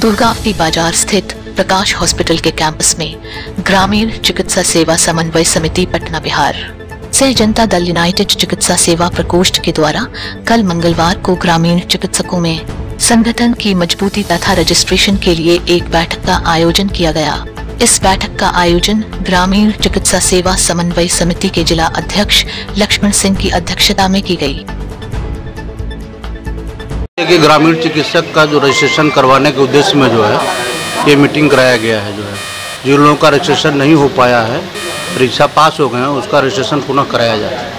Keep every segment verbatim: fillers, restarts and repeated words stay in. दुर्गावती बाजार स्थित प्रकाश हॉस्पिटल के कैंपस में ग्रामीण चिकित्सा सेवा समन्वय समिति पटना बिहार से जनता दल यूनाइटेड चिकित्सा सेवा प्रकोष्ठ के द्वारा कल मंगलवार को ग्रामीण चिकित्सकों में संगठन की मजबूती तथा रजिस्ट्रेशन के लिए एक बैठक का आयोजन किया गया। इस बैठक का आयोजन ग्रामीण चिकित्सा सेवा समन्वय समिति के जिला अध्यक्ष लक्ष्मण सिंह की अध्यक्षता में की गई। कि ग्रामीण चिकित्सक का जो रजिस्ट्रेशन करवाने के उद्देश्य में जो है ये मीटिंग कराया गया है। जो है जिन लोगों का रजिस्ट्रेशन नहीं हो पाया है, परीक्षा पास हो गए हैं, उसका रजिस्ट्रेशन पुनः कराया जाए,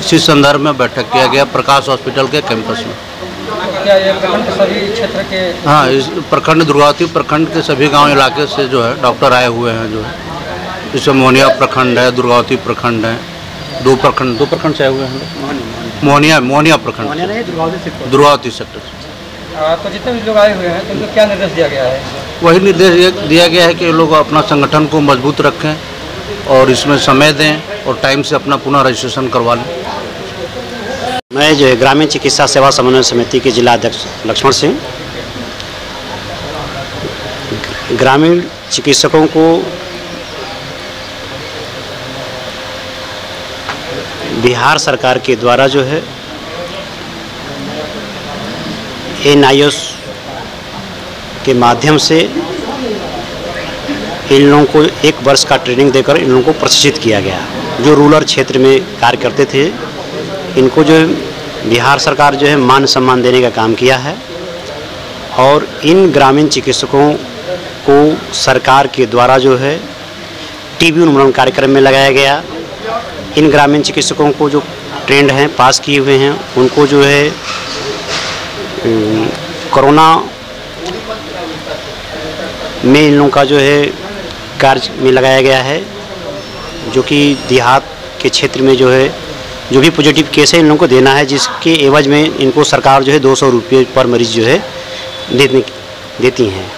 इसी संदर्भ में बैठक किया गया प्रकाश हॉस्पिटल के कैंपस में। क्या ये प्रखंड सभी क्षेत्र के? हाँ, इस प्रखंड दुर्गावती प्रखंड के सभी गाँव इलाके से जो है डॉक्टर आए हुए हैं। जो है इसमें मोहनिया प्रखंड है, दुर्गावती प्रखंड है, दो प्रखंड दो प्रखंड से आए हुए हैं। मोहनिया मोहनिया प्रखंड दुर्गावती सेक्टर। तो जितने भी लोग आए हुए हैं तो उनको क्या निर्देश दिया गया है? वही निर्देश दिया गया है कि लोग अपना संगठन को मजबूत रखें और इसमें समय दें और टाइम से अपना पुनः रजिस्ट्रेशन करवा लें। मैं जो है ग्रामीण चिकित्सा सेवा समन्वय समिति के जिला अध्यक्ष लक्ष्मण सिंह। ग्रामीण चिकित्सकों को बिहार सरकार के द्वारा जो है एन आईओस के माध्यम से इन लोगों को एक वर्ष का ट्रेनिंग देकर इन लोगों को प्रशिक्षित किया गया। जो रूरल क्षेत्र में कार्य करते थे इनको जो बिहार सरकार जो है मान सम्मान देने का काम किया है और इन ग्रामीण चिकित्सकों को सरकार के द्वारा जो है टीबी उन्मूलन कार्यक्रम में लगाया गया। इन ग्रामीण चिकित्सकों को जो ट्रेंड हैं, पास किए हुए हैं, उनको जो है कोरोना में इन लोगों का जो है कार्य में लगाया गया है, जो कि देहात के क्षेत्र में जो है जो भी पॉजिटिव केस है इन लोगों को देना है, जिसके एवज में इनको सरकार जो है दो सौ रुपये पर मरीज जो है देने देती हैं।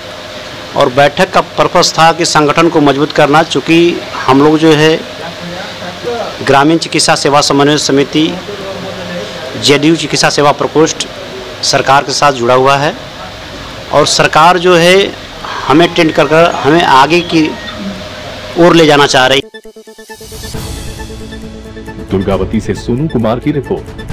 और बैठक का पर्पस था कि संगठन को मजबूत करना, चूँकि हम लोग जो है ग्रामीण चिकित्सा सेवा समन्वय समिति जेडीयू चिकित्सा सेवा प्रकोष्ठ सरकार के साथ जुड़ा हुआ है और सरकार जो है हमें ट्रेंड कर कर हमें आगे की ओर ले जाना चाह रही। दुर्गावती से सोनू कुमार की रिपोर्ट।